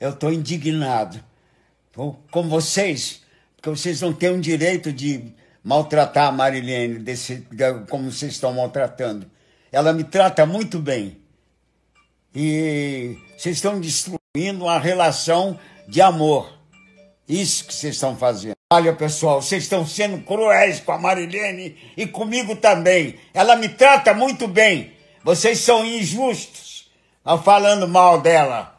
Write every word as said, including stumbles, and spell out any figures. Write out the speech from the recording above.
eu estou indignado com vocês, porque vocês não têm o direito de maltratar a Marilene desse, como vocês estão maltratando. Ela me trata muito bem. E vocês estão destruindo a relação de amor. Isso que vocês estão fazendo. Olha, pessoal, vocês estão sendo cruéis com a Marilene e comigo também. Ela me trata muito bem. Vocês são injustos ao falando mal dela.